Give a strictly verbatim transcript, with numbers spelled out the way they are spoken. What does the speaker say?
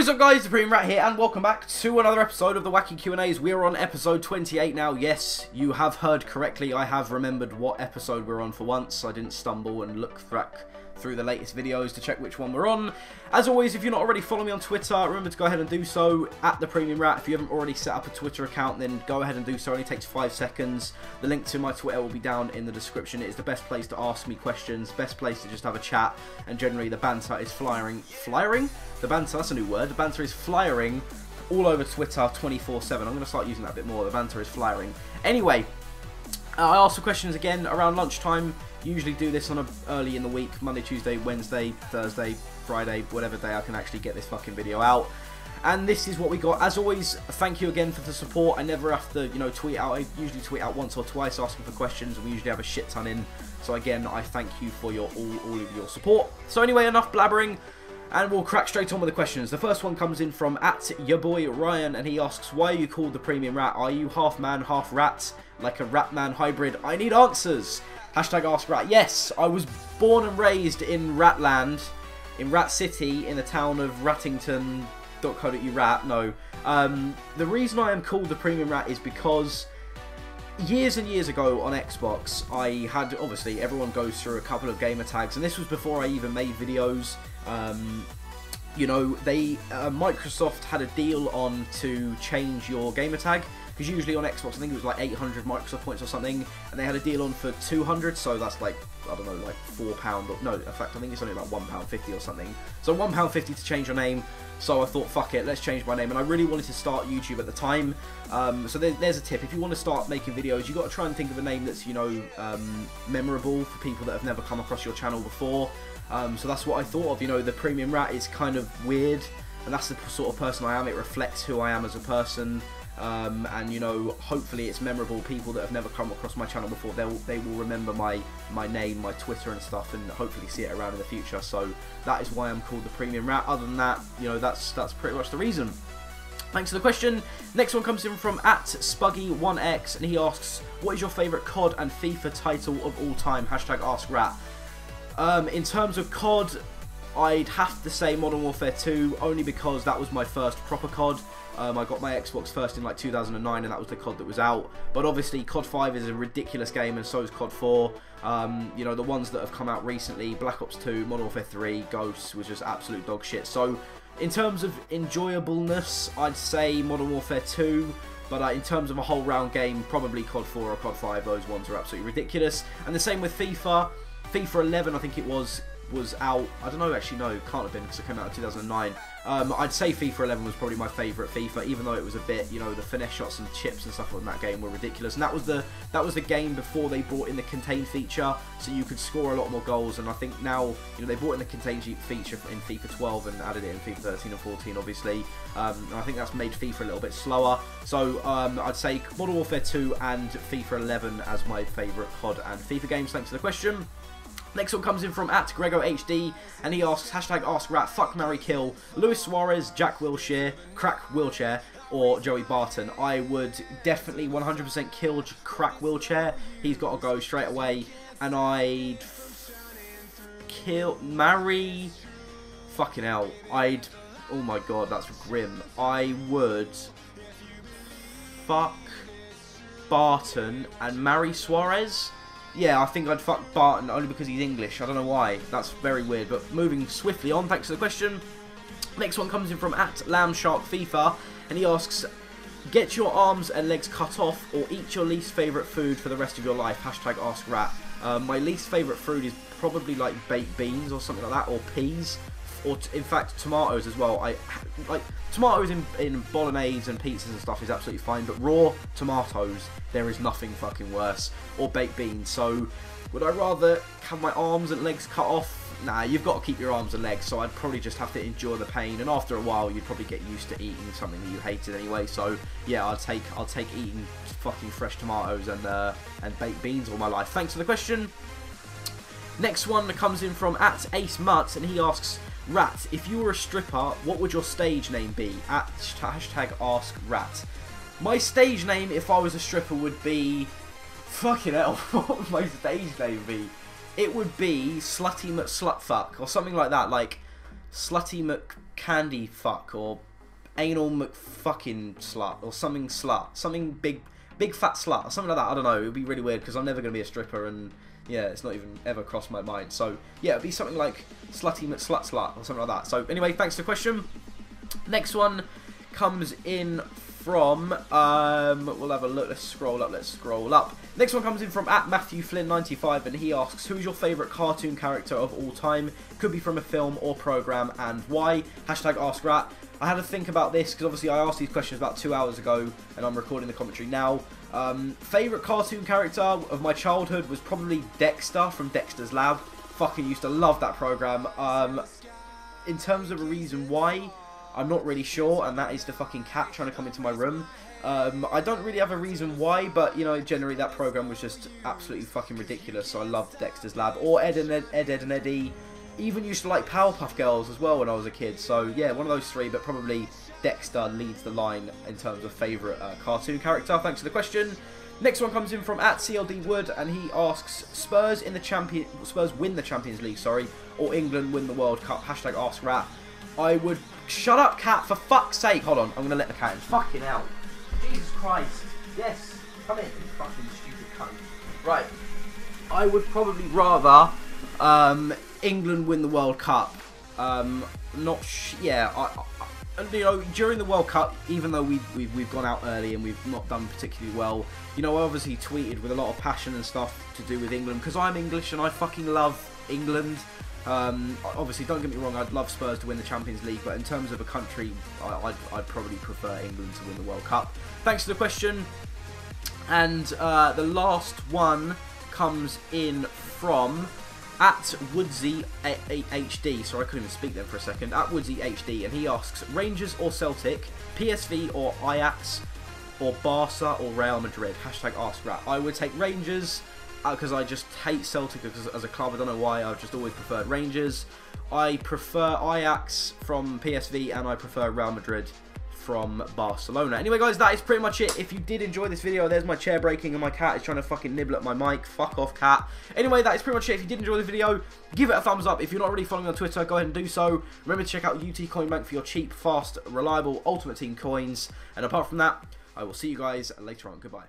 What is up, guys? The Premium Rat here, and welcome back to another episode of the Wacky Q and As. We're on episode twenty-eight now. Yes, you have heard correctly. I have remembered what episode we're on for once. I didn't stumble and look back through the latest videos to check which one we're on. As always, if you're not already following me on Twitter, remember to go ahead and do so, at The Premium Rat. If you haven't already set up a Twitter account, then go ahead and do so. It only takes five seconds. The link to my Twitter will be down in the description. It is the best place to ask me questions, best place to just have a chat, and generally the banter is flyering. Flyering? The banter, that's a new word. The banter is flyering all over Twitter twenty-four seven. I'm going to start using that a bit more. The banter is flyering. Anyway, uh, I ask the questions again around lunchtime. Usually do this on a early in the week, Monday, Tuesday, Wednesday, Thursday, Friday, whatever day I can actually get this fucking video out. And this is what we got. As always, thank you again for the support. I never have to, you know, tweet out. I usually tweet out once or twice asking for questions. We usually have a shit ton in. So again, I thank you for your all, all of your support. So anyway, enough blabbering. And we'll crack straight on with the questions. The first one comes in from at your boy Ryan, and he asks, why are you called the Premium Rat? Are you half man, half rat, like a rat man hybrid? I need answers. Hashtag Ask Rat. Yes, I was born and raised in Ratland, in Rat City, in the town of Rattington dot co dot urat. No, um, the reason I am called the Premium Rat is because years and years ago on Xbox, I had, obviously, everyone goes through a couple of gamer tags, and this was before I even made videos. Um, you know, they uh, Microsoft had a deal on to change your gamer tag, because usually on Xbox, I think it was like eight hundred Microsoft points or something, and they had a deal on for two hundred, so that's like, I don't know, like four pounds, or no, in fact, I think it's only like one pound fifty or something. So one pound fifty to change your name. So I thought, fuck it, let's change my name. And I really wanted to start YouTube at the time. Um, so there, there's a tip. If you want to start making videos, you've got to try and think of a name that's, you know, um, memorable for people that have never come across your channel before. Um, so that's what I thought of. You know, the Premium Rat is kind of weird, and that's the sort of person I am. It reflects who I am as a person. Um, and, you know, hopefully it's memorable. People that have never come across my channel before, they'll, they will remember my, my name, my Twitter and stuff, and hopefully see it around in the future. So that is why I'm called the Premium Rat. Other than that, you know, that's, that's pretty much the reason. Thanks for the question. Next one comes in from at Spuggy one X, and he asks, what is your favourite C O D and FIFA title of all time? Hashtag Ask Rat. Um, in terms of C O D, I'd have to say Modern Warfare two, only because that was my first proper C O D. Um, I got my Xbox first in like two thousand nine, and that was the C O D that was out. But obviously C O D five is a ridiculous game, and so is C O D four. Um, you know, the ones that have come out recently, Black Ops two, Modern Warfare three, Ghosts was just absolute dog shit. So in terms of enjoyableness, I'd say Modern Warfare two. But uh, in terms of a whole round game, probably C O D four or C O D five. Those ones are absolutely ridiculous. And the same with FIFA. FIFA eleven, I think it was, was out. I don't know, actually, no, can't have been, because it came out in two thousand nine. Um, I'd say FIFA eleven was probably my favourite FIFA, even though it was a bit, you know, the finesse shots and chips and stuff on that game were ridiculous. And that was the that was the game before they brought in the contain feature, so you could score a lot more goals. And I think now, you know, they brought in the contain feature in FIFA twelve and added it in FIFA thirteen and fourteen, obviously. Um, and I think that's made FIFA a little bit slower. So um, I'd say Modern Warfare two and FIFA eleven as my favourite C O D and FIFA games. Thanks for the question. Next one comes in from at Grego H D, and he asks, hashtag Ask Rat, fuck, marry, kill, Luis Suarez, Jack Wilshere, Crack Wilshere, or Joey Barton. I would definitely one hundred percent kill Crack Wilshere. He's got to go straight away. And I'd kill, marry, fucking hell, I'd, oh my god, that's grim. I would fuck Barton and marry Suarez. Yeah, I think I'd fuck Barton only because he's English. I don't know why. That's very weird. But moving swiftly on, thanks for the question. Next one comes in from at LambSharkFIFA, and he asks, get your arms and legs cut off or eat your least favourite food for the rest of your life. Hashtag Ask Rat. Uh, my least favourite food is probably like baked beans or something like that, or peas. Or, t in fact, tomatoes as well. I like tomatoes in, in bolognese and pizzas and stuff is absolutely fine, but raw tomatoes, there is nothing fucking worse. Or baked beans. So, would I rather have my arms and legs cut off? Nah, you've got to keep your arms and legs, so I'd probably just have to endure the pain. And after a while, you'd probably get used to eating something that you hated anyway. So, yeah, I'll take, I'll take eating fucking fresh tomatoes and, uh, and baked beans all my life. Thanks for the question. Next one comes in from at Ace Mutz, and he asks, Rat, if you were a stripper, what would your stage name be? At hashtag Ask Rat. My stage name, if I was a stripper, would be... Fucking hell, what would my stage name be? It would be Slutty McSlutfuck, or something like that, like Slutty candy fuck or anal McFucking slut or something slut, something big, big fat slut or something like that. I don't know. It would be really weird because I'm never going to be a stripper and yeah, it's not even ever crossed my mind. So yeah, it'd be something like slutty McSlut slut or something like that. So anyway, thanks for the question. Next one comes in from, um, we'll have a look, let's scroll up, let's scroll up. Next one comes in from at Matthew Flynn ninety-five, and he asks, who's your favourite cartoon character of all time? Could be from a film or programme, and why? Hashtag Ask Rat. I had to think about this, because obviously I asked these questions about two hours ago, and I'm recording the commentary now. Um, favourite cartoon character of my childhood was probably Dexter from Dexter's Lab. Fucking used to love that programme. Um, in terms of a reason why, I'm not really sure, and that is the fucking cat trying to come into my room. Um, I don't really have a reason why, but, you know, generally that program was just absolutely fucking ridiculous, so I loved Dexter's Lab. Or Ed Edd n Ed Edd n Eddy. Even used to like Powerpuff Girls as well when I was a kid, so yeah, one of those three, but probably Dexter leads the line in terms of favourite uh, cartoon character. Thanks for the question. Next one comes in from at C L D Wood, and he asks, Spurs in the champion, Spurs win the Champions League, sorry, or England win the World Cup, hashtag Ask Rat. I would... Shut up, cat, for fuck's sake. Hold on, I'm gonna let the cat in. Fucking hell. Jesus Christ. Yes. Come in, you fucking stupid cunt. Right. I would probably rather um, England win the World Cup. Um, not, sh yeah. I, I, you know, during the World Cup, even though we've, we've, we've gone out early and we've not done particularly well, you know, I obviously tweeted with a lot of passion and stuff to do with England, because I'm English and I fucking love England. Um, obviously, don't get me wrong, I'd love Spurs to win the Champions League, but in terms of a country, I, I'd, I'd probably prefer England to win the World Cup. Thanks for the question. And uh, the last one comes in from at Woodsy H D. Sorry, I couldn't even speak then for a second. At Woodsy H D, and he asks, Rangers or Celtic, P S V or Ajax, or Barca or Real Madrid? Hashtag Ask Rat. I would take Rangers, because uh, I just hate Celtic because as a club. I don't know why, I've just always preferred Rangers. I prefer Ajax from P S V, and I prefer Real Madrid from Barcelona. Anyway, guys, that is pretty much it. If you did enjoy this video, there's my chair breaking and my cat is trying to fucking nibble at my mic. Fuck off, cat. Anyway, that is pretty much it. If you did enjoy the video, give it a thumbs up. If you're not already following me on Twitter, go ahead and do so. Remember to check out U T Coin Bank for your cheap, fast, reliable Ultimate Team coins. And apart from that, I will see you guys later on. Goodbye.